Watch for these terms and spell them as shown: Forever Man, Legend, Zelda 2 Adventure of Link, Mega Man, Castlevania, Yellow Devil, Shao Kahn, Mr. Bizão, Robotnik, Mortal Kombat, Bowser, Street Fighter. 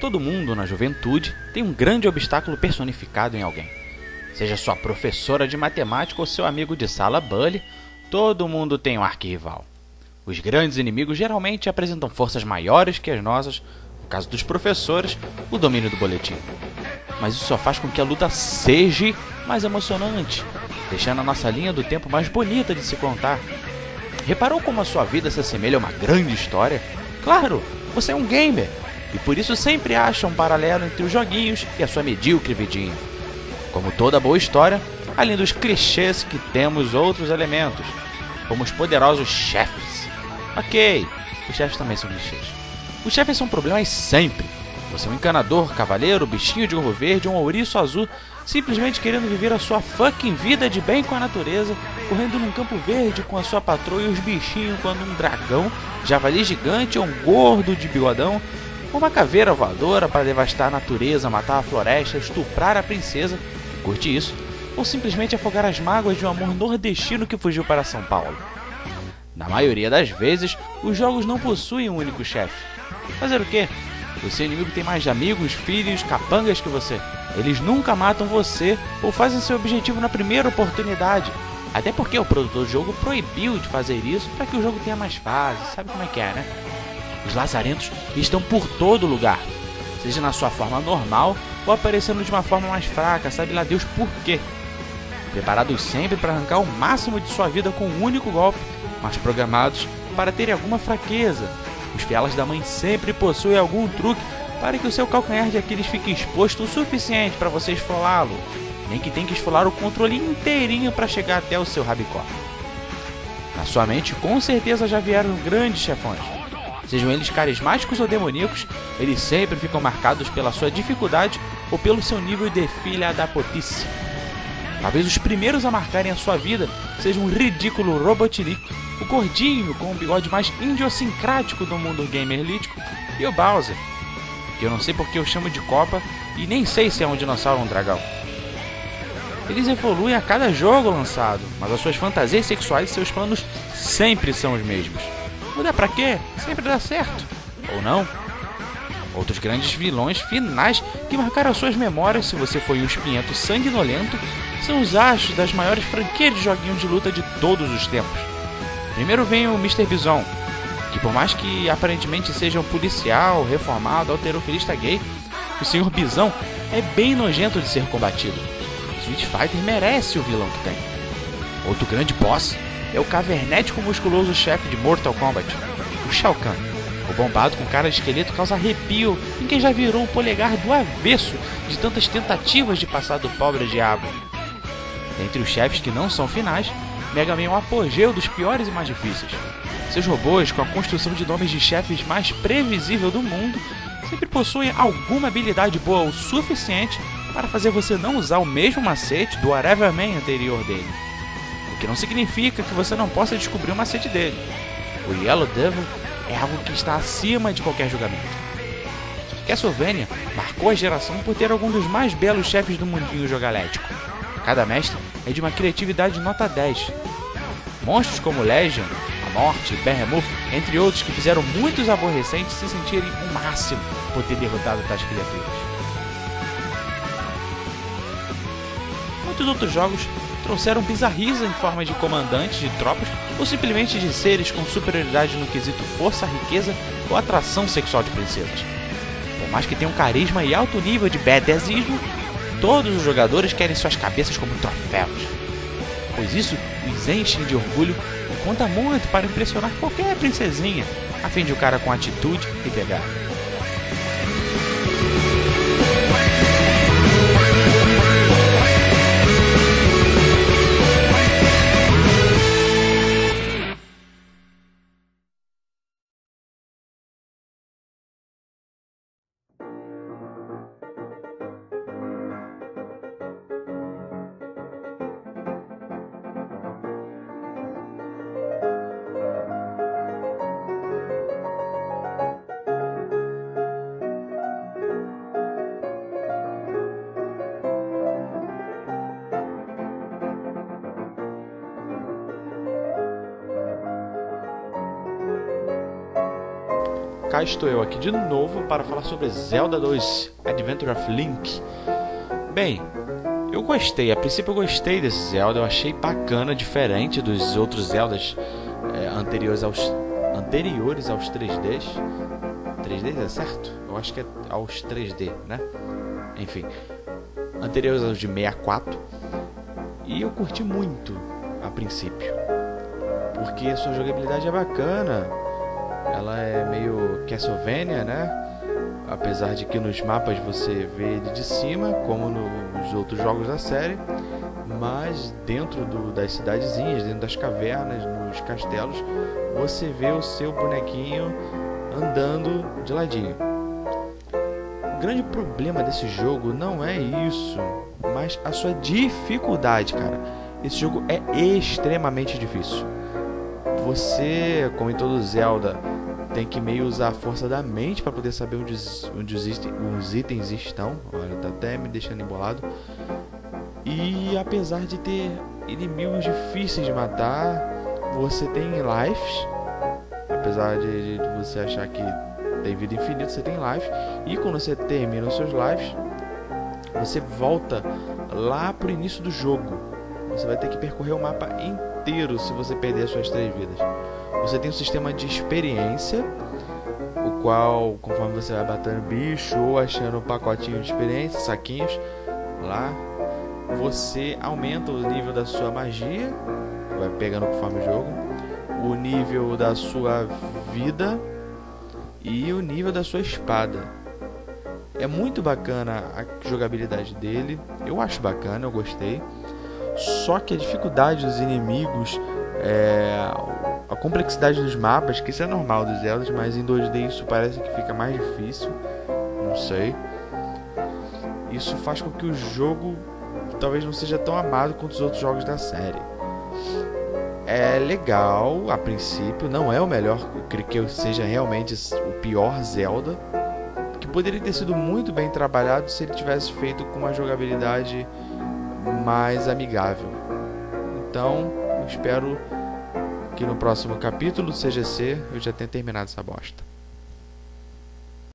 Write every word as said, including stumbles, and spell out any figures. Todo mundo na juventude tem um grande obstáculo personificado em alguém. Seja sua professora de matemática ou seu amigo de sala Bully, todo mundo tem um arqui-rival. Os grandes inimigos geralmente apresentam forças maiores que as nossas, no caso dos professores, o domínio do boletim. Mas isso só faz com que a luta seja mais emocionante, deixando a nossa linha do tempo mais bonita de se contar. Reparou como a sua vida se assemelha a uma grande história? Claro, você é um gamer, e por isso sempre acha um paralelo entre os joguinhos e a sua medíocre vidinha. Como toda boa história, além dos clichês que temos outros elementos, como os poderosos chefes. Ok, os chefes também são clichês. Os chefes são problemas sempre. Você é um encanador, cavaleiro, bichinho de gorro verde, um ouriço azul, simplesmente querendo viver a sua fucking vida de bem com a natureza, correndo num campo verde com a sua patroa e os bichinhos quando um dragão, javali gigante ou um gordo de bigodão, uma caveira voadora para devastar a natureza, matar a floresta, estuprar a princesa, que curte isso, ou simplesmente afogar as mágoas de um amor nordestino que fugiu para São Paulo. Na maioria das vezes, os jogos não possuem um único chefe. Fazer o quê? O seu inimigo tem mais amigos, filhos, capangas que você. Eles nunca matam você ou fazem seu objetivo na primeira oportunidade. Até porque o produtor do jogo proibiu de fazer isso para que o jogo tenha mais fases, sabe como é que é, né? Os lazarentos estão por todo lugar, seja na sua forma normal ou aparecendo de uma forma mais fraca, sabe lá Deus por quê. Preparados sempre para arrancar o máximo de sua vida com um único golpe, mas programados para terem alguma fraqueza. Os fielas da mãe sempre possuem algum truque para que o seu calcanhar de Aquiles fique exposto o suficiente para você esfolá-lo, nem que tenha que esfolar o controle inteirinho para chegar até o seu rabicó. Na sua mente com certeza já vieram grandes chefões. Sejam eles carismáticos ou demoníacos, eles sempre ficam marcados pela sua dificuldade ou pelo seu nível de filha da potice. Talvez os primeiros a marcarem a sua vida sejam um ridículo Robotnik, o gordinho com o bigode mais idiosincrático do mundo gamer lítico, e o Bowser, que eu não sei porque eu chamo de Copa e nem sei se é um dinossauro ou um dragão. Eles evoluem a cada jogo lançado, mas as suas fantasias sexuais e seus planos sempre são os mesmos. Mudar pra quê? Sempre dá certo. Ou não? Outros grandes vilões finais que marcaram as suas memórias, se você foi um espinhento sanguinolento, são os astros das maiores franquias de joguinhos de luta de todos os tempos. Primeiro vem o mister Bizão, que por mais que aparentemente seja um policial, reformado, alterofilista gay, o senhor Bizão é bem nojento de ser combatido. Street Fighter merece o vilão que tem. Outro grande boss é o cavernético musculoso chefe de Mortal Kombat, o Shao Kahn. O bombado com cara de esqueleto causa arrepio em quem já virou o polegar do avesso de tantas tentativas de passar do pobre diabo. Entre os chefes que não são finais, Mega Man é o apogeu dos piores e mais difíceis. Seus robôs, com a construção de nomes de chefes mais previsível do mundo, sempre possuem alguma habilidade boa o suficiente para fazer você não usar o mesmo macete do Forever Man anterior dele. O que não significa que você não possa descobrir o macete dele. O Yellow Devil é algo que está acima de qualquer julgamento. Castlevania marcou a geração por ter algum dos mais belos chefes do mundinho jogalético. Cada mestre é de uma criatividade nota dez. Monstros como Legend, a Morte, Behemoth, entre outros que fizeram muitos aborrecentes se sentirem o máximo por ter derrotado tais criaturas. Muitos outros jogos trouxeram bizarrias em forma de comandantes de tropas ou simplesmente de seres com superioridade no quesito força, riqueza ou atração sexual de princesas. Por mais que tenham carisma e alto nível de badassismo, todos os jogadores querem suas cabeças como troféus, pois isso os enche de orgulho e conta muito para impressionar qualquer princesinha, a fim de um cara com atitude e pegar. Cá estou eu aqui de novo para falar sobre Zelda dois Adventure of Link. Bem, eu gostei, a princípio eu gostei desse Zelda, eu achei bacana, diferente dos outros Zeldas é, anteriores, aos, anteriores aos três Ds. três Ds é certo? Eu acho que é aos três D, né? Enfim, anteriores aos de sessenta e quatro. E eu curti muito a princípio, porque a sua jogabilidade é bacana. Ela é meio Castlevania, né? Apesar de que nos mapas você vê ele de cima, como nos outros jogos da série, mas dentro do, das cidadezinhas, dentro das cavernas, nos castelos, você vê o seu bonequinho andando de ladinho. O grande problema desse jogo não é isso, mas a sua dificuldade, cara. Esse jogo é extremamente difícil. Você, como em todo Zelda, tem que meio usar a força da mente para poder saber onde os, onde os, item, os itens estão. Olha, tá até me deixando embolado. E apesar de ter inimigos difíceis de matar, você tem lives. Apesar de, de você achar que tem vida infinita, você tem lives. E quando você termina os seus lives, você volta lá pro início do jogo. Você vai ter que percorrer o mapa inteiro se você perder as suas três vidas. Você tem um sistema de experiência, o qual, conforme você vai batendo bicho ou achando um pacotinho de experiência, saquinhos, lá, você aumenta o nível da sua magia, vai pegando conforme o jogo, o nível da sua vida e o nível da sua espada. É muito bacana a jogabilidade dele, eu acho bacana, eu gostei. Só que a dificuldade dos inimigos, é... a complexidade dos mapas, que isso é normal dos Zeldas, mas em dois D isso parece que fica mais difícil, não sei. Isso faz com que o jogo talvez não seja tão amado quanto os outros jogos da série. É legal, a princípio, não é o melhor, eu creio que seja realmente o pior Zelda, que poderia ter sido muito bem trabalhado se ele tivesse feito com uma jogabilidade mais amigável. Então, eu espero que no próximo capítulo do C G C eu já tenha terminado essa bosta.